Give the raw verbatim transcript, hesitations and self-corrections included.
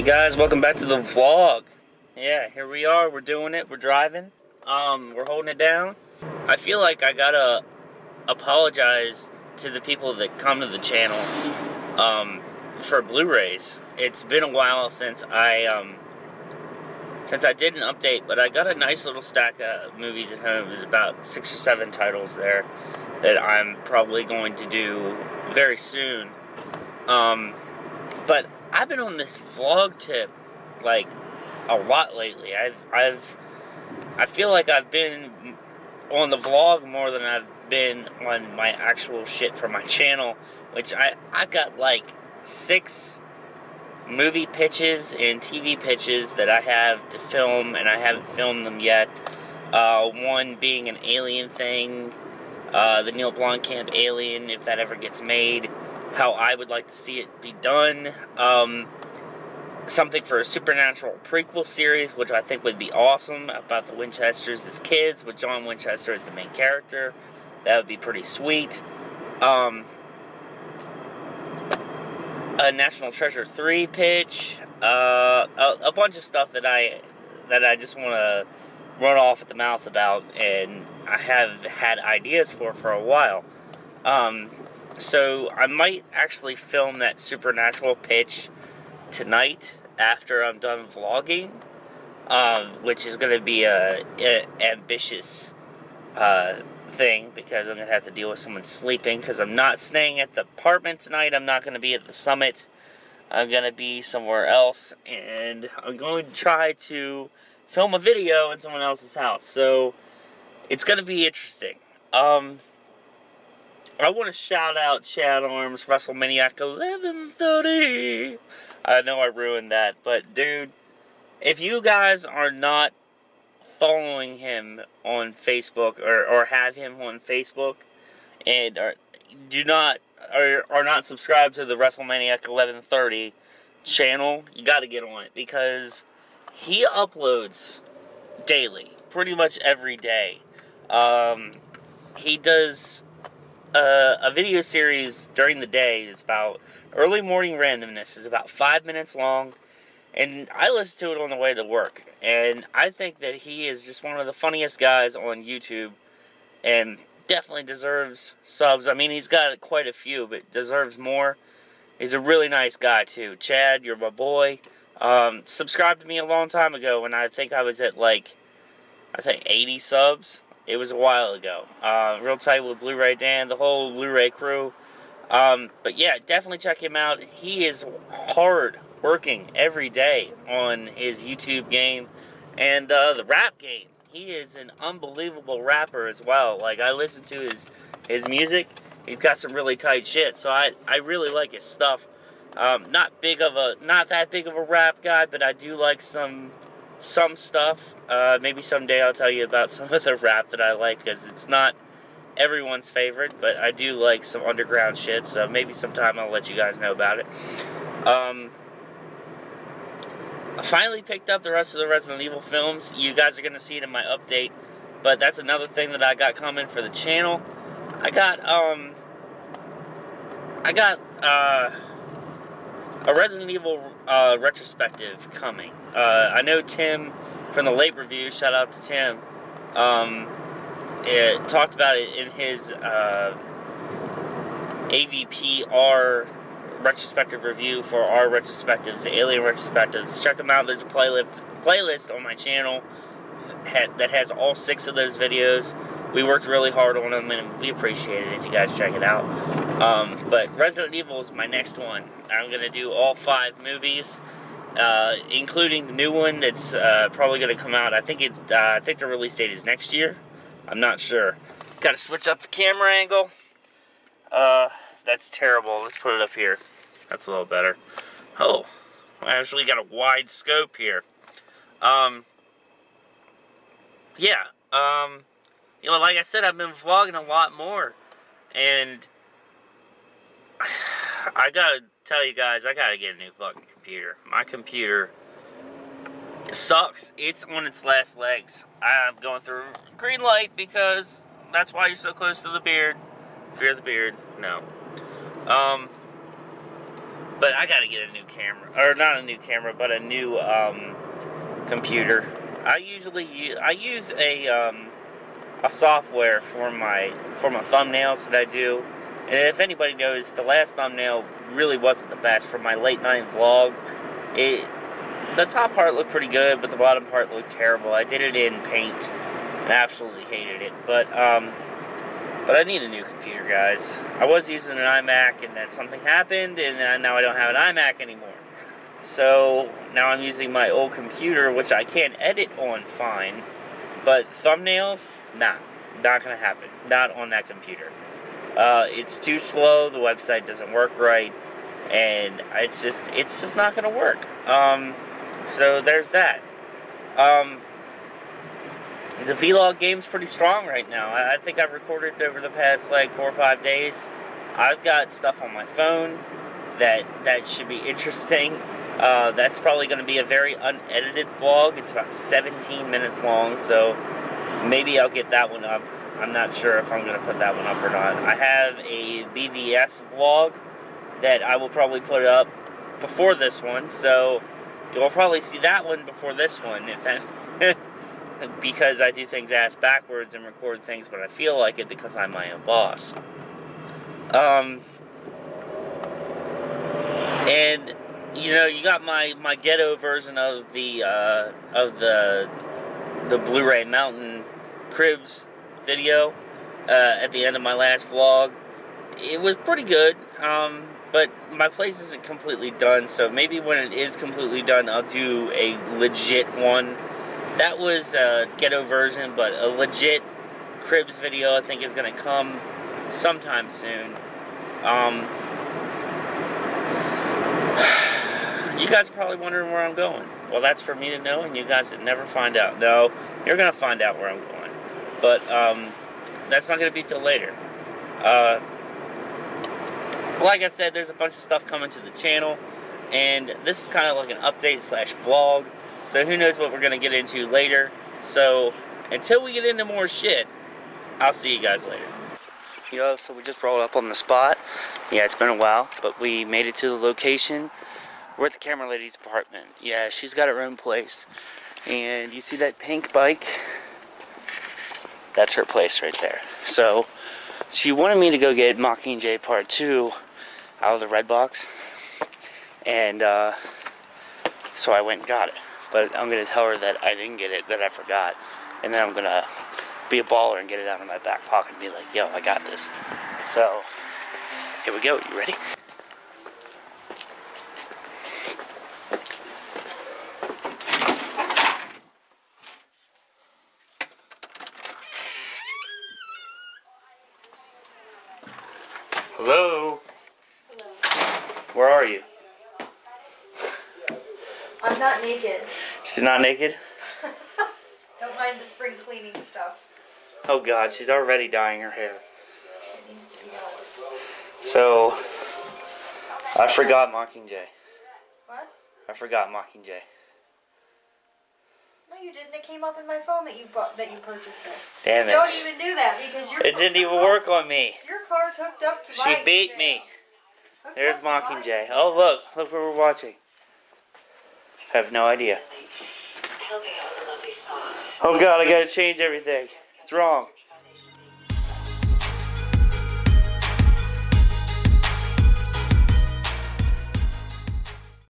Hey guys, welcome back to the vlog. Yeah, here we are. We're doing it. We're driving. Um, we're holding it down. I feel like I gotta apologize to the people that come to the channel um, for Blu-rays. It's been a while since I um, since I did an update, but I got a nice little stack of movies at home. There's about six or seven titles there that I'm probably going to do very soon. Um, but I've been on this vlog tip like a lot lately. I've I've I feel like I've been on the vlog more than I've been on my actual shit for my channel, which I I got like six movie pitches and T V pitches that I have to film, and I haven't filmed them yet. Uh, one being an Alien thing, uh, the Neil Blomkamp Alien, if that ever gets made. How I would like to see it be done, um, something for a supernatural prequel series, which I think would be awesome, about the Winchesters as kids, with John Winchester as the main character. That would be pretty sweet. Um, a National Treasure three pitch, uh, a, a bunch of stuff that I that I just want to run off at the mouth about, and I have had ideas for for a while. Um, So, I might actually film that supernatural pitch tonight after I'm done vlogging, um, which is going to be a, a ambitious uh, thing, because I'm going to have to deal with someone sleeping, because I'm not staying at the apartment tonight. I'm not going to be at the Summit. I'm going to be somewhere else, and I'm going to try to film a video in someone else's house, so it's going to be interesting. Um... I want to shout out Chad Arms, WrestleManiac eleven thirty. I know I ruined that, but dude, if you guys are not following him on Facebook or, or have him on Facebook and are, do not or are not subscribed to the WrestleManiac eleven thirty channel, you got to get on it, because he uploads daily, pretty much every day. Um, he does Uh, a video series during the day is about early morning randomness. Is about five minutes long, and I listen to it on the way to work, and I think that he is just one of the funniest guys on YouTube, and definitely deserves subs. I mean, he's got quite a few, but deserves more. He's a really nice guy too. Chad, you're my boy. Um, subscribed to me a long time ago, and I think I was at like, I think eighty subs. It was a while ago. Uh, real tight with Blu-ray Dan, the whole Blu-ray crew. Um, but yeah, definitely check him out. He is hard working every day on his YouTube game and uh, the rap game. He is an unbelievable rapper as well. Like, I listen to his, his music. He's got some really tight shit, so I, I really like his stuff. Um, not big of a, not that big of a rap guy, but I do like some... some stuff. Uh, maybe someday I'll tell you about some of the rap that I like, because it's not everyone's favorite, but I do like some underground shit, so maybe sometime I'll let you guys know about it. Um, I finally picked up the rest of the Resident Evil films. You guys are going to see it in my update, but that's another thing that I got coming for the channel. I got, um, I got, uh, a Resident Evil uh, retrospective coming. Uh, I know Tim from the late review, shout out to Tim, um, it, talked about it in his uh, A V P R retrospective review for our retrospectives, the Alien retrospectives. Check them out. There's a playlist, playlist on my channel that has all six of those videos. We worked really hard on them, and we appreciate it if you guys check it out. Um, but Resident Evil is my next one. I'm going to do all five movies, uh, including the new one that's uh, probably going to come out. I think it. Uh, I think the release date is next year. I'm not sure. Got to switch up the camera angle. Uh, that's terrible. Let's put it up here. That's a little better. Oh, I actually got a wide scope here. Um, yeah. Um... You know, like I said, I've been vlogging a lot more, and I gotta tell you guys, I gotta get a new fucking computer. My computer sucks. It's on its last legs. I'm going through green light, because that's why you're so close to the beard. Fear the beard. No. Um, But I gotta get a new camera, or not a new camera, but a new um, computer. I usually use, I use a um, a software for my for my thumbnails that I do. And if anybody knows, the last thumbnail really wasn't the best for my late night vlog. It the top part looked pretty good, but the bottom part looked terrible. I did it in Paint and I absolutely hated it. But um, but I need a new computer, guys. I was using an iMac, and then something happened, and now I don't have an iMac anymore. So now I'm using my old computer, which I can edit on fine, but thumbnails, nah, not gonna happen. Not on that computer. Uh, it's too slow. The website doesn't work right, and it's just it's just not gonna work. Um, so there's that. Um, the vlog game's pretty strong right now. I think I've recorded over the past like four or five days. I've got stuff on my phone that that should be interesting. Uh, that's probably going to be a very unedited vlog. It's about seventeen minutes long, so maybe I'll get that one up. I'm not sure if I'm going to put that one up or not. I have a B V S vlog that I will probably put up before this one, so you'll probably see that one before this one, if that, because I do things ass backwards and record things when I feel like it, because I'm my own boss. Um, and... You know, you got my my ghetto version of the uh, of the the Blu-ray Mountain Cribs video uh, at the end of my last vlog. It was pretty good, um, but my place isn't completely done. So maybe when it is completely done, I'll do a legit one. That was a ghetto version, but a legit Cribs video I think is going to come sometime soon. Um, You guys are probably wondering where I'm going. Well, that's for me to know, and you guys would never find out. No, you're going to find out where I'm going. But um, that's not going to be till later. Uh, like I said, there's a bunch of stuff coming to the channel, and this is kind of like an update slash vlog. So who knows what we're going to get into later. So until we get into more shit, I'll see you guys later. Yo, so we just rolled up on the spot. Yeah, it's been a while, but we made it to the location. We're at the camera lady's apartment. Yeah, she's got her own place. And you see that pink bike? That's her place right there. So, she wanted me to go get Mockingjay Part two out of the red box. And, uh, so I went and got it. But I'm going to tell her that I didn't get it, that I forgot. And then I'm going to be a baller and get it out of my back pocket and be like, yo, I got this. So, here we go. You ready? Hello? Hello. Where are you? I'm not naked. She's not naked? Don't mind the spring cleaning stuff. Oh God, she's already dyeing her hair. It needs to be done. So, I forgot Mockingjay. What? I forgot Mockingjay. No, you didn't. It came up in my phone that you bought, that you purchased it. Damn it! You don't even do that because your. It didn't even work on me. Your car's hooked up to. She beat me. There's Mockingjay. Oh look, look what we're watching. I have no idea. Oh God, I gotta change everything. It's wrong.